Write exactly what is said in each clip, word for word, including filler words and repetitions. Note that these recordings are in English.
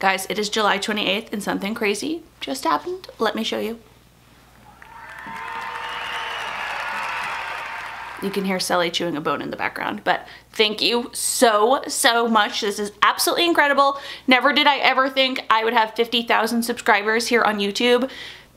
Guys, it is July twenty-eighth and something crazy just happened. Let me show you. You can hear Sally chewing a bone in the background, but thank you so, so much. This is absolutely incredible. Never did I ever think I would have fifty thousand subscribers here on YouTube.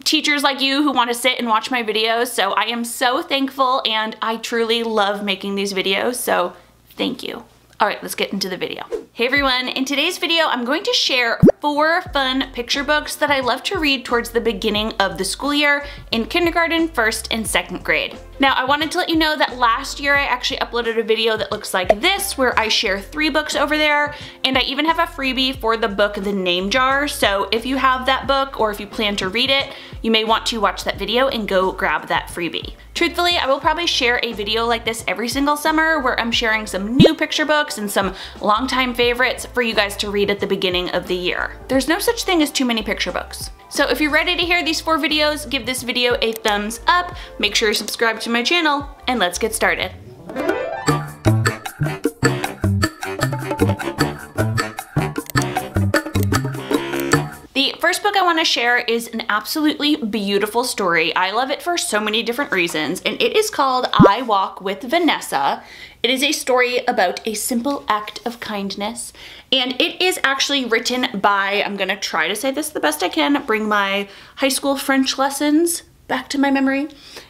Teachers like you who want to sit and watch my videos. So I am so thankful and I truly love making these videos. So thank you. All right, let's get into the video. Hey everyone, in today's video, I'm going to share four fun picture books that I love to read towards the beginning of the school year in kindergarten, first, and second grade. Now, I wanted to let you know that last year I actually uploaded a video that looks like this, where I share three books over there, and I even have a freebie for the book, The Name Jar. So if you have that book, or if you plan to read it, you may want to watch that video and go grab that freebie. Truthfully, I will probably share a video like this every single summer where I'm sharing some new picture books and some longtime favorites for you guys to read at the beginning of the year. There's no such thing as too many picture books. So if you're ready to hear these four videos, give this video a thumbs up, make sure you're subscribed to my channel, and let's get started. First book I want to share is an absolutely beautiful story. I love it for so many different reasons, and it is called I Walk with Vanessa. It is a story about a simple act of kindness, and it is actually written by, I'm gonna try to say this the best I can, bring my high school French lessons back to my memory.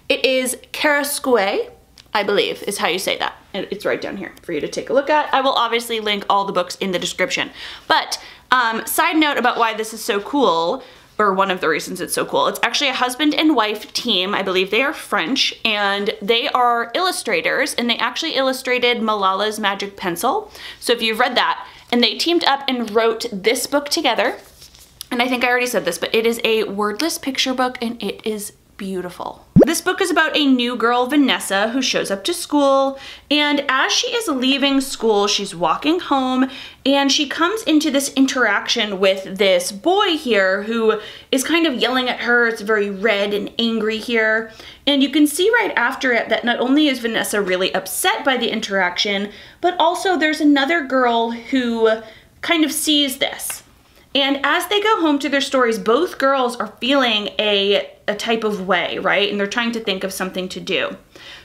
It is Kerascoët, I believe is how you say that. It's right down here for you to take a look at. I will obviously link all the books in the description, but Um, side note about why this is so cool, or one of the reasons it's so cool. It's actually a husband and wife team. I believe they are French, and they are illustrators, and they actually illustrated Malala's Magic Pencil. So if you've read that, and they teamed up and wrote this book together. And I think I already said this, but it is a wordless picture book, and it is beautiful. This book is about a new girl, Vanessa, who shows up to school, and as she is leaving school, she's walking home, and she comes into this interaction with this boy here who is kind of yelling at her. It's very red and angry here, and you can see right after it that not only is Vanessa really upset by the interaction, but also there's another girl who kind of sees this. And as they go home to their stories, both girls are feeling a, a type of way, right? And they're trying to think of something to do.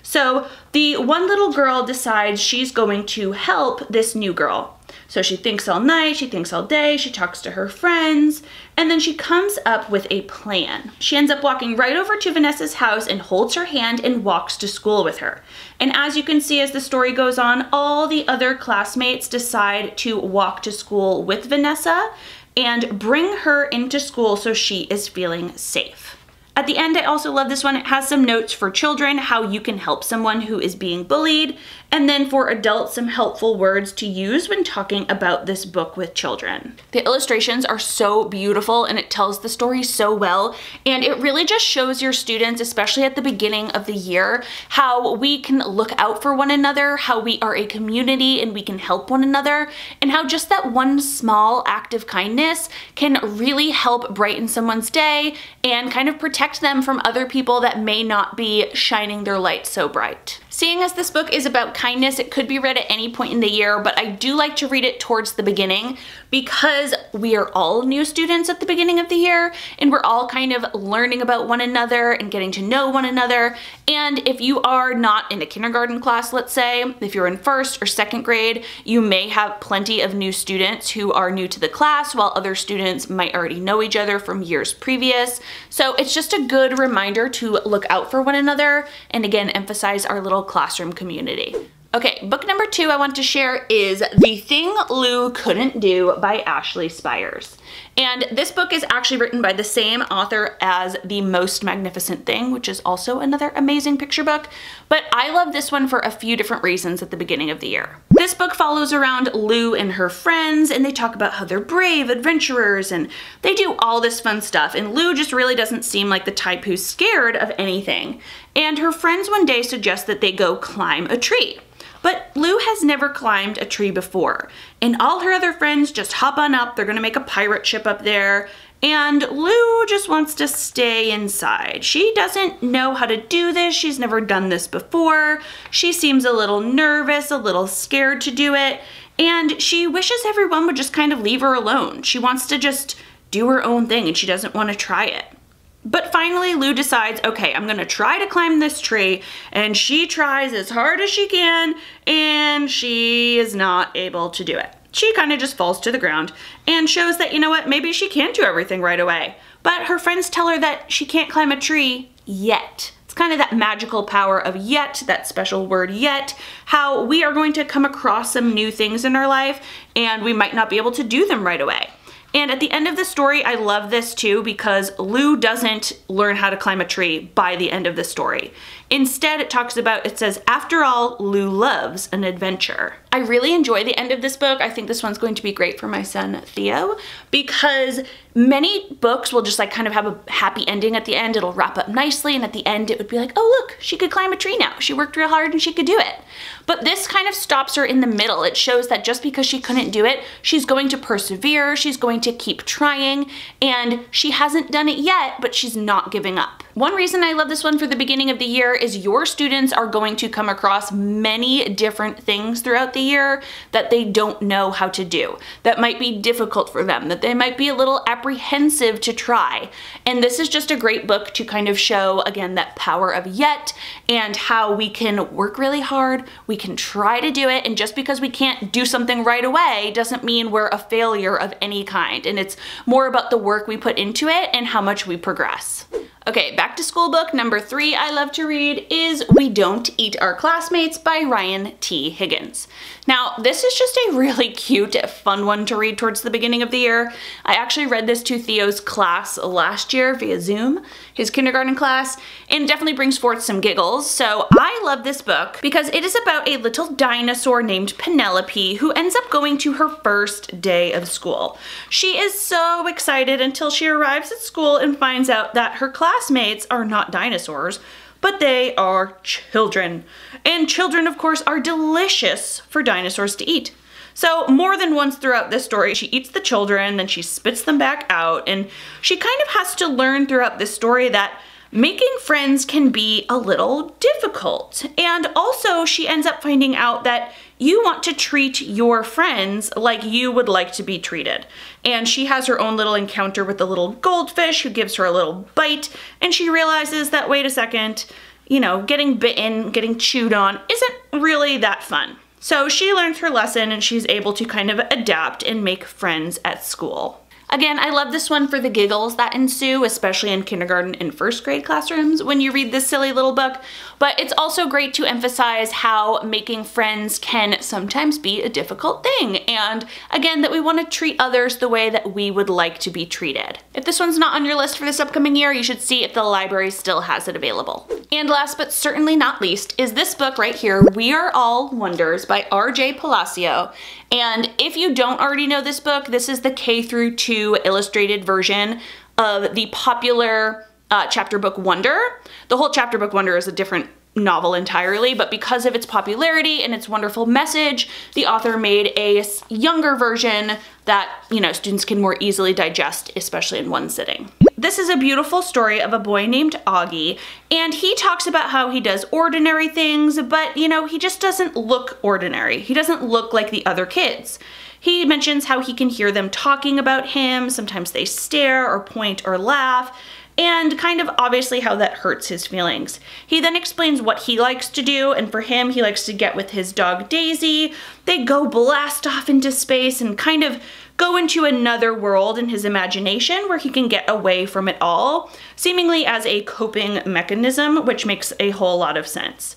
So the one little girl decides she's going to help this new girl. So she thinks all night, she thinks all day, she talks to her friends, and then she comes up with a plan. She ends up walking right over to Vanessa's house and holds her hand and walks to school with her. And as you can see, as the story goes on, all the other classmates decide to walk to school with Vanessa and bring her into school so she is feeling safe. At the end, I also love this one. It has some notes for children, how you can help someone who is being bullied, and then for adults, some helpful words to use when talking about this book with children. The illustrations are so beautiful and it tells the story so well, and it really just shows your students, especially at the beginning of the year, how we can look out for one another, how we are a community and we can help one another, and how just that one small act of kindness can really help brighten someone's day and kind of protect them from other people that may not be shining their light so bright. Seeing as this book is about kindness, it could be read at any point in the year, but I do like to read it towards the beginning because we are all new students at the beginning of the year, and we're all kind of learning about one another and getting to know one another. And if you are not in a kindergarten class, let's say, if you're in first or second grade, you may have plenty of new students who are new to the class while other students might already know each other from years previous. So it's just a good reminder to look out for one another and again, emphasize our little classroom community. Okay, book number two I want to share is The Thing Lou Couldn't Do by Ashley Spires. And this book is actually written by the same author as The Most Magnificent Thing, which is also another amazing picture book. But I love this one for a few different reasons at the beginning of the year. This book follows around Lou and her friends, and they talk about how they're brave adventurers, and they do all this fun stuff. And Lou just really doesn't seem like the type who's scared of anything. And her friends one day suggest that they go climb a tree. But Lou has never climbed a tree before, and all her other friends just hop on up. They're gonna make a pirate ship up there, and Lou just wants to stay inside. She doesn't know how to do this. She's never done this before. She seems a little nervous, a little scared to do it, And she wishes everyone would just kind of leave her alone. She wants to just do her own thing and she doesn't want to try it. But finally, Lou decides, okay, I'm gonna try to climb this tree, and she tries as hard as she can, and she is not able to do it. She kind of just falls to the ground and shows that, you know what, maybe she can't do everything right away. But her friends tell her that she can't climb a tree yet. It's kind of that magical power of yet, that special word yet, how we are going to come across some new things in our life, and we might not be able to do them right away. And at the end of the story, I love this too, because Lou doesn't learn how to climb a tree by the end of the story. Instead, it talks about, it says, after all, Lou loves an adventure. I really enjoy the end of this book. I think this one's going to be great for my son, Theo, because many books will just like kind of have a happy ending at the end. It'll wrap up nicely, and at the end it would be like, oh look, she could climb a tree now. She worked real hard and she could do it. But this kind of stops her in the middle. It shows that just because she couldn't do it, she's going to persevere, she's going to keep trying, and she hasn't done it yet, but she's not giving up. One reason I love this one for the beginning of the year is your students are going to come across many different things throughout the year that they don't know how to do, that might be difficult for them, that they might be a little apprehensive to try. And this is just a great book to kind of show, again, that power of yet and how we can work really hard, we can try to do it, and just because we can't do something right away doesn't mean we're a failure of any kind. And it's more about the work we put into it and how much we progress. Okay, back to school book number three I love to read is We Don't Eat Our Classmates by Ryan T. Higgins. Now, this is just a really cute, fun one to read towards the beginning of the year. I actually read this to Theo's class last year via Zoom, his kindergarten class, and definitely brings forth some giggles. So I love this book because it is about a little dinosaur named Penelope who ends up going to her first day of school. She is so excited until she arrives at school and finds out that her class Classmates are not dinosaurs, but they are children. And children, of course, are delicious for dinosaurs to eat. So more than once throughout this story, she eats the children, then she spits them back out, and she kind of has to learn throughout this story that making friends can be a little difficult. And also she ends up finding out that you want to treat your friends like you would like to be treated. And she has her own little encounter with the little goldfish who gives her a little bite, and she realizes that, wait a second, you know, getting bitten, getting chewed on isn't really that fun. So she learns her lesson and she's able to kind of adapt and make friends at school. Again, I love this one for the giggles that ensue, especially in kindergarten and first grade classrooms when you read this silly little book, but it's also great to emphasize how making friends can sometimes be a difficult thing, and again, that we want to treat others the way that we would like to be treated. If this one's not on your list for this upcoming year, you should see if the library still has it available. And last but certainly not least is this book right here, We Are All Wonders by R J Palacio. And if you don't already know this book, this is the K through two illustrated version of the popular uh, chapter book Wonder. The whole chapter book Wonder is a different novel entirely, but because of its popularity and its wonderful message, the author made a younger version that, you know, students can more easily digest, especially in one sitting. This is a beautiful story of a boy named Auggie, and he talks about how he does ordinary things, but, you know, he just doesn't look ordinary. He doesn't look like the other kids. He mentions how he can hear them talking about him. Sometimes they stare or point or laugh, and kind of obviously how that hurts his feelings. He then explains what he likes to do, and for him, he likes to get with his dog Daisy. They go blast off into space and kind of go into another world in his imagination where he can get away from it all, seemingly as a coping mechanism, which makes a whole lot of sense.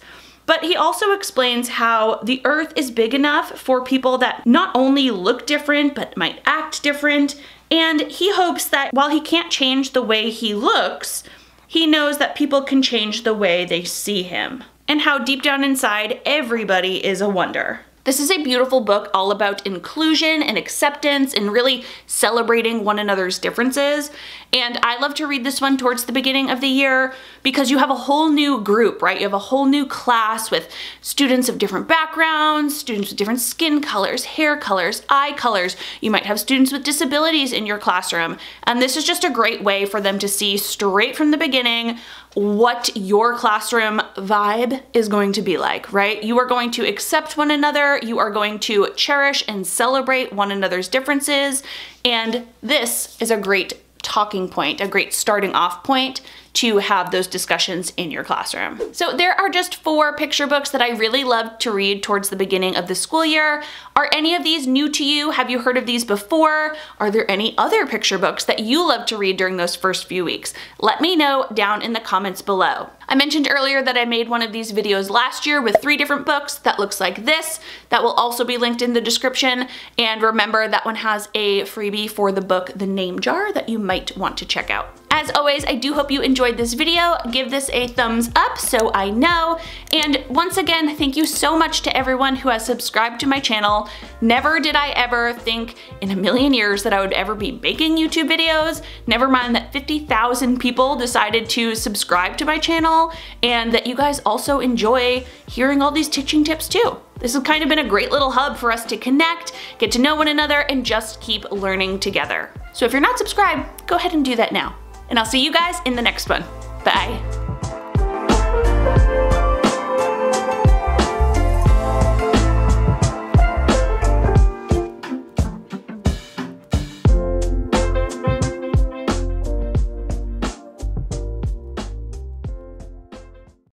But he also explains how the earth is big enough for people that not only look different, but might act different. And he hopes that while he can't change the way he looks, he knows that people can change the way they see him, and how deep down inside, everybody is a wonder. This is a beautiful book all about inclusion and acceptance and really celebrating one another's differences. And I love to read this one towards the beginning of the year because you have a whole new group, right? You have a whole new class with students of different backgrounds, students with different skin colors, hair colors, eye colors. You might have students with disabilities in your classroom. And this is just a great way for them to see straight from the beginning what your classroom vibe is going to be like, right? You are going to accept one another, you are going to cherish and celebrate one another's differences, and this is a great talking point, a great starting off point to have those discussions in your classroom. So there are just four picture books that I really love to read towards the beginning of the school year. Are any of these new to you? Have you heard of these before? Are there any other picture books that you love to read during those first few weeks? Let me know down in the comments below. I mentioned earlier that I made one of these videos last year with three different books that looks like this. That will also be linked in the description. And remember, that one has a freebie for the book The Name Jar that you might want to check out. As always, I do hope you enjoyed this video. Give this a thumbs up so I know. And once again, thank you so much to everyone who has subscribed to my channel. Never did I ever think in a million years that I would ever be making YouTube videos. Never mind that fifty thousand people decided to subscribe to my channel and that you guys also enjoy hearing all these teaching tips too. This has kind of been a great little hub for us to connect, get to know one another, and just keep learning together. So if you're not subscribed, go ahead and do that now. And I'll see you guys in the next one. Bye.